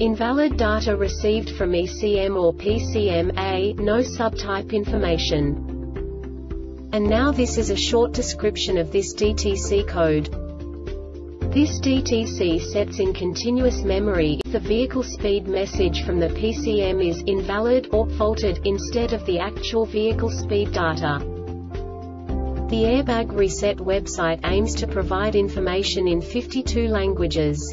invalid data received from ECM or PCM, no subtype information. And now this is a short description of this DTC code. This DTC sets in continuous memory if the vehicle speed message from the PCM is invalid or faulted instead of the actual vehicle speed data. The Airbag Reset website aims to provide information in 52 languages.